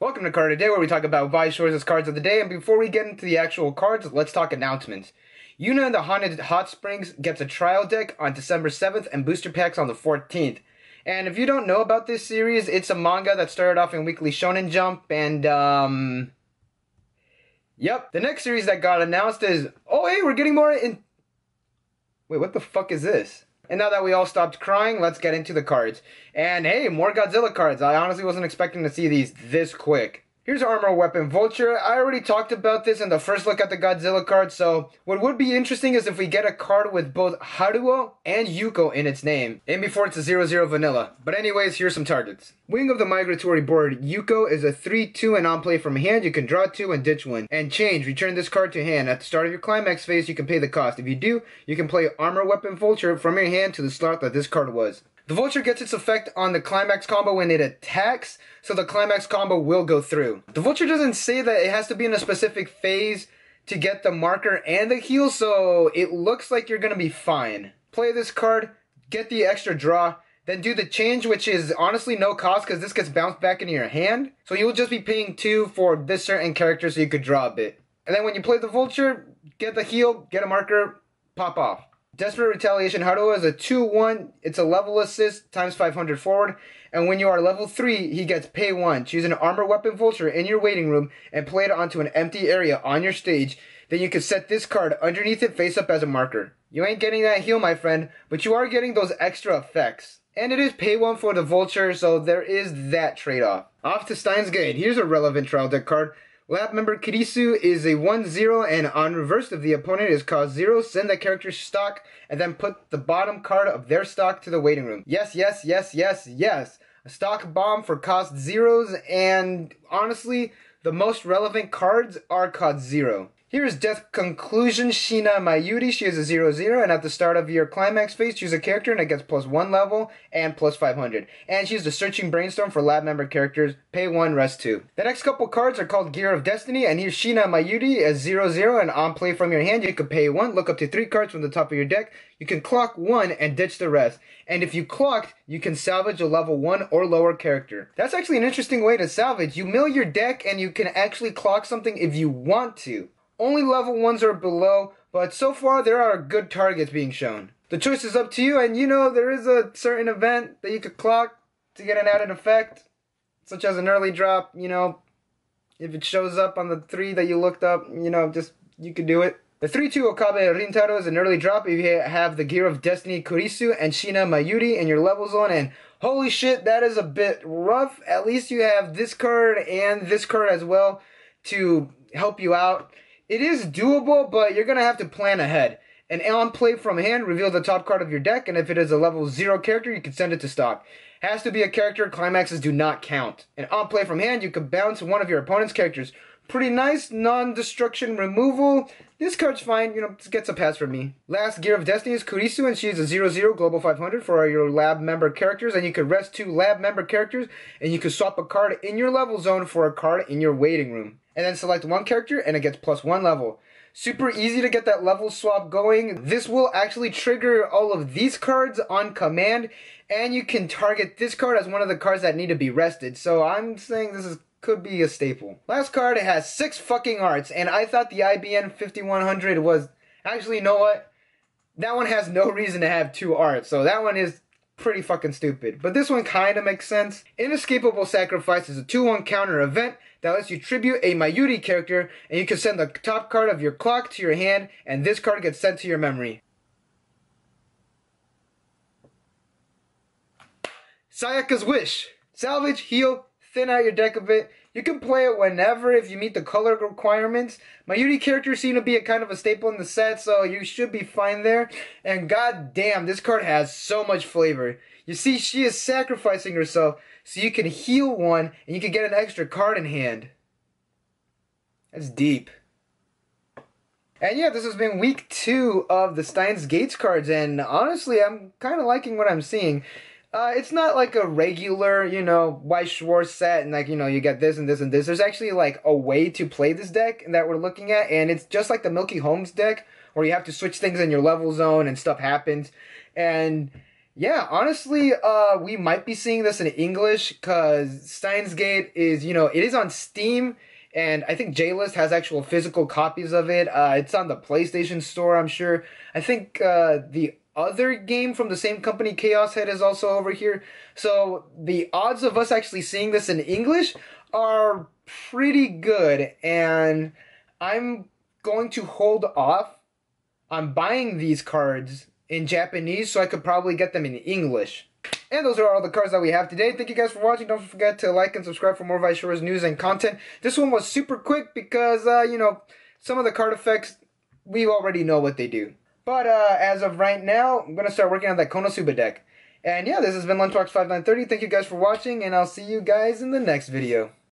Welcome to Card of the Day, where we talk about Vi Shores' cards of the day, and before we get into the actual cards, let's talk announcements. Yuuna and the Haunted Hot Springs gets a trial deck on December 7th and booster packs on the 14th. And if you don't know about this series, it's a manga that started off in Weekly Shonen Jump, and yep, the next series that got announced is... Oh, hey, we're getting more in... Wait, what the fuck is this? And now that we all stopped crying, let's get into the cards. And hey, more Godzilla cards. I honestly wasn't expecting to see these this quick. Here's Armor Weapon Vulture. I already talked about this in the first look at the Godzilla card, so what would be interesting is if we get a card with both Haruo and Yuko in its name. And before it's a 0/0 vanilla. But anyways, here's some targets. Wing of the Migratory Bird Yuko is a 3/2 and on play from hand. You can draw 2 and ditch 1. And change. Return this card to hand. At the start of your climax phase, you can pay the cost. If you do, you can play Armor Weapon Vulture from your hand to the slot that this card was. The Vulture gets its effect on the climax combo when it attacks, so the climax combo will go through. The Vulture doesn't say that it has to be in a specific phase to get the marker and the heal, so it looks like you're gonna be fine. Play this card, get the extra draw, then do the change, which is honestly no cost because this gets bounced back into your hand, so you'll just be paying 2 for this certain character so you could draw a bit. And then when you play the Vulture, get the heal, get a marker, pop off. Desperate Retaliation Hado is a 2/1, it's a level assist, times 500 forward, and when you are level 3, he gets pay 1. Choose an Armor Weapon Vulture in your waiting room and play it onto an empty area on your stage, then you can set this card underneath it face up as a marker. You ain't getting that heal, my friend, but you are getting those extra effects. And it is pay 1 for the Vulture, so there is that trade-off. Off to Steins Gate, here's a relevant trial deck card. Lab member Kurisu is a 1/0 and on reverse if the opponent is cost 0, send that character's stock and then put the bottom card of their stock to the waiting room. Yes, yes, yes, yes, yes. A stock bomb for cost 0s, and honestly, the most relevant cards are cost 0. Here is Death Conclusion Shiina Mayuri. She is a 0/0 and at the start of your climax phase, choose a character and it gets +1 level and +500. And she's the Searching Brainstorm for lab member characters. Pay 1, rest 2. The next couple cards are called Gear of Destiny, and here's Shiina Mayuri as 0/0 and on play from your hand, you can pay 1, look up to 3 cards from the top of your deck. You can clock 1 and ditch the rest. And if you clocked, you can salvage a level 1 or lower character. That's actually an interesting way to salvage. You mill your deck and you can actually clock something if you want to. Only level 1s are below, but so far there are good targets being shown. The choice is up to you, and you know there is a certain event that you could clock to get an added effect, such as an early drop, you know, if it shows up on the 3 that you looked up, you know, just, you could do it. The 3/2 Okabe Rintaro is an early drop if you have the Gear of Destiny Kurisu and Shiina Mayuri in your level zone, and holy shit, that is a bit rough. At least you have this card and this card as well to help you out. It is doable, but you're going to have to plan ahead. And on play from hand, reveal the top card of your deck, and if it is a level 0 character, you can send it to stock. Has to be a character, climaxes do not count. And on play from hand, you can bounce one of your opponent's characters. Pretty nice, non-destruction removal. This card's fine, you know, just gets a pass from me. Last Gear of Destiny is Kurisu, and she is a 0/0 Global 500 for your lab member characters, and you can rest 2 lab member characters, and you can swap a card in your level zone for a card in your waiting room. And then select 1 character, and it gets +1 level. Super easy to get that level swap going. This will actually trigger all of these cards on command, and you can target this card as one of the cards that need to be rested. So I'm saying this could be a staple. Last card, it has 6 fucking arts, and I thought the IBM 5100 was... Actually, you know what? That one has no reason to have 2 arts, so that one is... pretty fucking stupid, but this one kinda makes sense. Inescapable Sacrifice is a 2/1 counter event that lets you tribute a Mayuri character, and you can send the top card of your clock to your hand, and this card gets sent to your memory. Sayaka's Wish. Salvage, heal, thin out your deck a bit. You can play it whenever if you meet the color requirements. Mayuri characters seem to be a kind of a staple in the set, so you should be fine there. And goddamn, this card has so much flavor. You see, she is sacrificing herself, so you can heal 1, and you can get an extra card in hand. That's deep. And yeah, this has been week 2 of the Steins Gates cards, and honestly, I'm kind of liking what I'm seeing. It's not like a regular, you know, Weiss Schwarz set and like, you know, you get this and this and this. There's actually like a way to play this deck that we're looking at, and it's just like the Milky Holmes deck where you have to switch things in your level zone and stuff happens. And Yeah, honestly, we might be seeing this in English because Steins Gate is, you know, it is on Steam, and I think J-List has actual physical copies of it. It's on the PlayStation Store, I'm sure. I think the other game from the same company, Chaos Head, is also over here. So the odds of us actually seeing this in English are pretty good, and I'm going to hold off on buying these cards in Japanese, so I could probably get them in English. And those are all the cards that we have today. Thank you guys for watching. Don't forget to like and subscribe for more Vi Shores news and content. This one was super quick because, you know, some of the card effects, we already know what they do. But as of right now, I'm going to start working on that Konosuba deck. And yeah, this has been Lunchbox5930. Thank you guys for watching, and I'll see you guys in the next video.